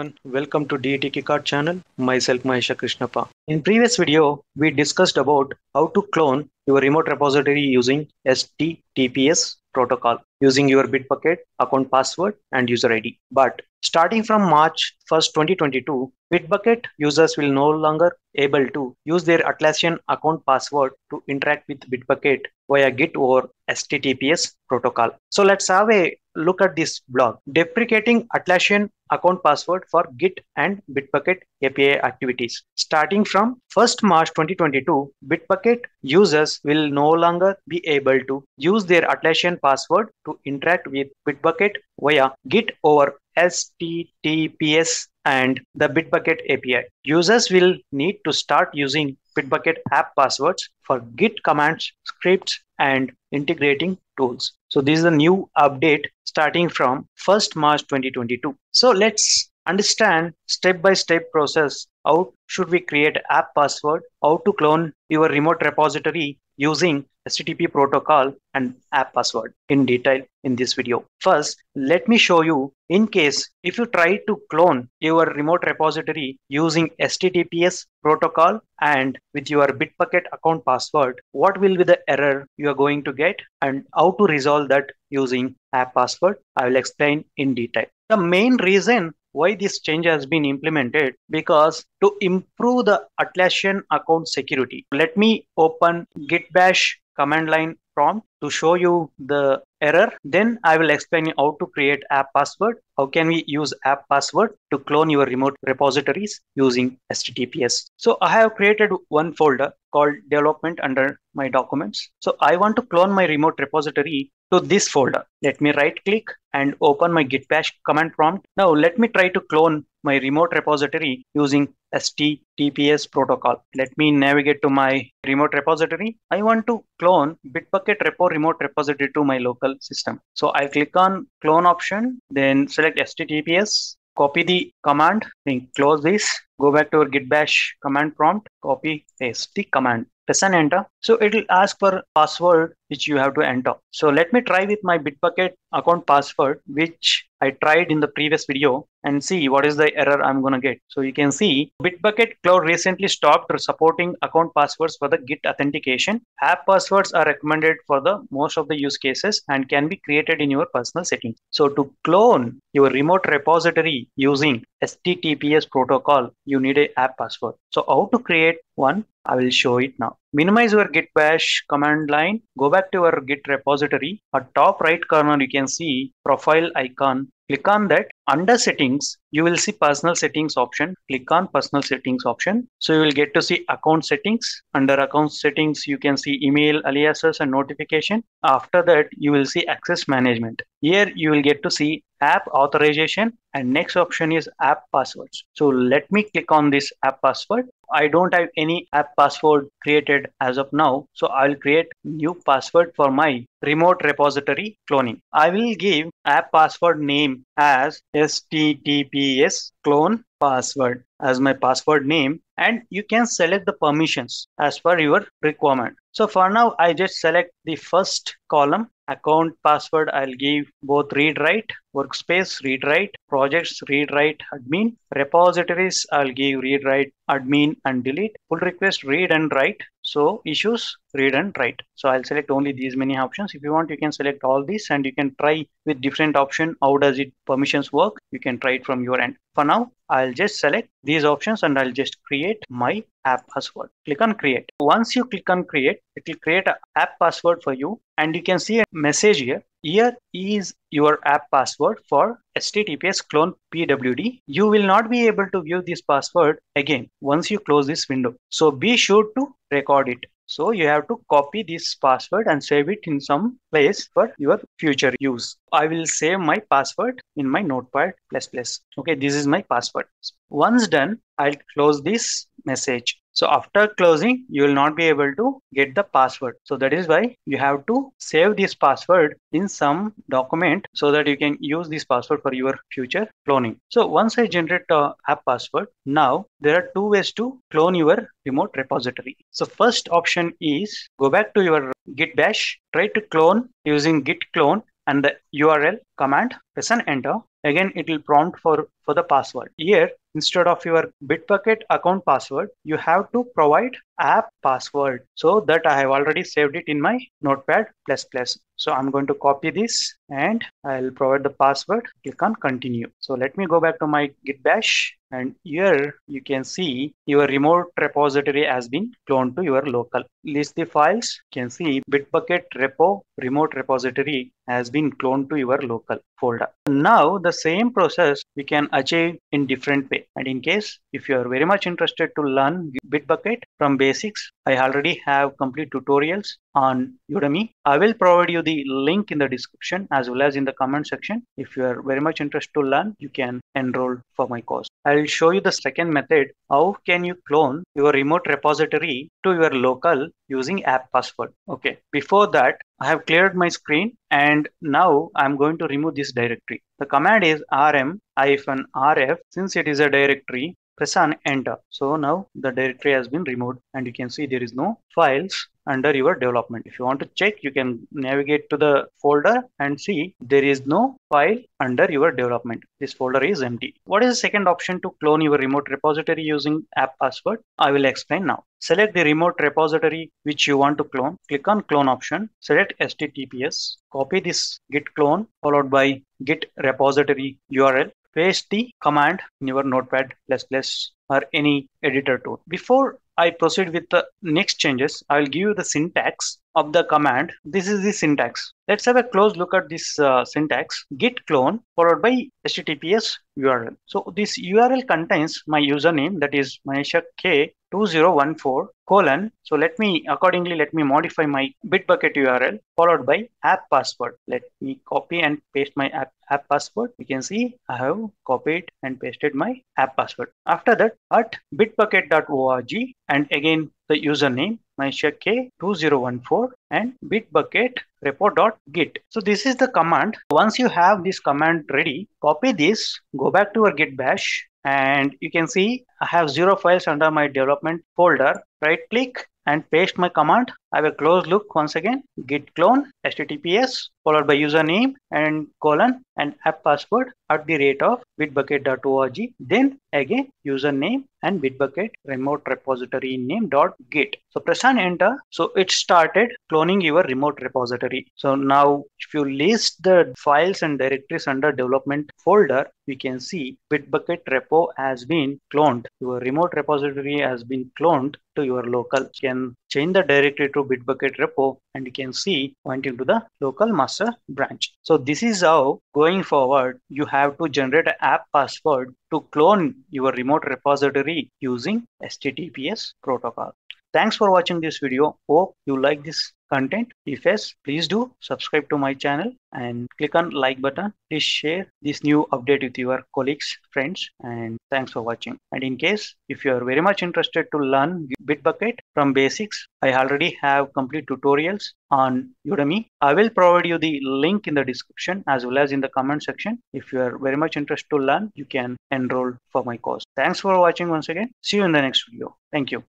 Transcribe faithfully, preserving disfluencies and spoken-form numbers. everyone, welcome to D E TechieKart channel. Myself Mahesha Krishnapa. In previous video, we discussed about how to clone your remote repository using H T T P S protocol using your Bitbucket account password and user I D. But starting from March first, twenty twenty-two, Bitbucket users will no longer able to use their Atlassian account password to interact with Bitbucket via Git or H T T P S protocol. So let's have a look at this blog, deprecating Atlassian account password for Git and Bitbucket A P I activities. Starting from first March twenty twenty-two, Bitbucket users will no longer be able to use their Atlassian password to interact with Bitbucket via Git over H T T P S and the Bitbucket A P I. Users will need to start using Bitbucket app passwords for Git commands, scripts, and integrating tools. So this is a new update starting from first March twenty twenty-two. So let's understand step-by-step process. How should we create app password? How to clone your remote repository using H T T P protocol and app password in detail in this video. First, let me show you in case if you try to clone your remote repository using H T T P S protocol and with your Bitbucket account password, what will be the error you are going to get and how to resolve that using app password. I will explain in detail. The main reason why this change has been implemented because to improve the Atlassian account security. Let me open git bash command line prompt to show you the error. Then I will explain how to create app password. How can we use app password to clone your remote repositories using H T T P S. So I have created one folder called development under my documents. So I want to clone my remote repository to this folder. Let me right click and open my git bash command prompt. Now let me try to clone my remote repository using H T T P S protocol. Let me navigate to my remote repository. I want to clone Bitbucket repo remote repository to my local system. So I click on clone option, then select H T T P S, copy the command, then close this, go back to our git bash command prompt, copy, paste the command. Press and enter. So it will ask for password which you have to enter. So let me try with my Bitbucket account password, which I tried in the previous video, and see what is the error I'm going to get. So you can see Bitbucket Cloud recently stopped supporting account passwords for the Git authentication. App passwords are recommended for the most of the use cases and can be created in your personal settings. So to clone your remote repository using H T T P S protocol, you need a app password. So how to create one? I will show it now. Minimize your git bash command line, go back to your Git repository. At top right corner, you can see profile icon. Click on that. Under settings, you will see personal settings option. Click on personal settings option. So you will get to see account settings. Under account settings, you can see email, aliases and notification. After that, you will see access management. Here you will get to see app authorization and next option is app passwords. So let me click on this app password. I don't have any app password created as of now. So I'll create new password for my remote repository cloning. I will give app password name as H T T P S clone password as my password name, and you can select the permissions as per your requirement. So for now, I just select the first column. Account password, I'll give both read-write, workspace read-write, projects read-write admin, repositories, I'll give read-write admin and delete, pull request read and write, so issues read and write. So I'll select only these many options. If you want, you can select all these and you can try with different option. How does it permissions work? You can try it from your end. For now, I'll just select these options and I'll just create my app password. Click on create. Once you click on create, it will create an app password for you. And you can see a message here. Here is your app password for H T T P S clone P W D. You will not be able to view this password again once you close this window. So be sure to record it. So you have to copy this password and save it in some place for your future use. I will save my password in my notepad plus plus. Okay, this is my password. Once done, I'll close this message. So after closing, you will not be able to get the password. So that is why you have to save this password in some document so that you can use this password for your future cloning. So once I generate a app password, now there are two ways to clone your remote repository. So first option is go back to your git bash, try to clone using git clone and the U R L command, press and enter. Again, it will prompt for, for the password. Here, instead of your Bitbucket account password, you have to provide app password. So that I have already saved it in my notepad plus plus. So I'm going to copy this and I'll provide the password. Click on continue. So let me go back to my Git bash. And here you can see your remote repository has been cloned to your local. List the files. You can see Bitbucket repo remote repository has been cloned to your local folder. Now the same process we can achieve in different way. And in case if you are very much interested to learn Bitbucket from basics, I already have complete tutorials on Udemy. I will provide you the link in the description as well as in the comment section. If you are very much interested to learn, you can enroll for my course. I'll show you the second method. How can you clone your remote repository to your local using app password? Okay, before that, I have cleared my screen and now I'm going to remove this directory. The command is rm-rf. Since it is a directory, press on enter. So now the directory has been removed and you can see there is no files under your development. If you want to check, you can navigate to the folder and see there is no file under your development. This folder is empty. What is the second option to clone your remote repository using app password? I will explain now. Select the remote repository which you want to clone. Click on clone option. Select H T T P S. Copy this git clone followed by git repository U R L. Paste the command in your notepad plus plus or any editor tool. Before I proceed with the next changes, I will give you the syntax of the command. This is the syntax. Let's have a close look at this uh, syntax. Git clone followed by H T T P S U R L. So this U R L contains my username, that is Manishak k two zero one four colon. So let me accordingly let me modify my Bitbucket U R L followed by app password. Let me copy and paste my app, app password. You can see I have copied and pasted my app password. After that, at bitbucket dot org and again the username Mahesha k two zero one four and bitbucket repo dot git. So this is the command. Once you have this command ready, copy this, go back to our Git bash and you can see I have zero files under my development folder. Right click and paste my command. I will close look once again. Git clone H T T P S followed by username and colon and app password at the rate of bitbucket dot org. Then again username and bitbucket remote repository name dot git. So press on enter. So it started cloning your remote repository. So now if you list the files and directories under development folder, we can see Bitbucket repo has been cloned. Your remote repository has been cloned to your local. You can change the directory to Bitbucket repo and you can see pointing to the local master branch. So this is how going forward you have to generate an app password to clone your remote repository using H T T P S protocol. Thanks for watching this video. Hope you like this content. If yes, please do subscribe to my channel and click on like button. Please share this new update with your colleagues, friends, and thanks for watching. And in case if you are very much interested to learn Bitbucket from basics, I already have complete tutorials on Udemy. I will provide you the link in the description as well as in the comment section. If you are very much interested to learn, you can enroll for my course. Thanks for watching once again. See you in the next video. Thank you.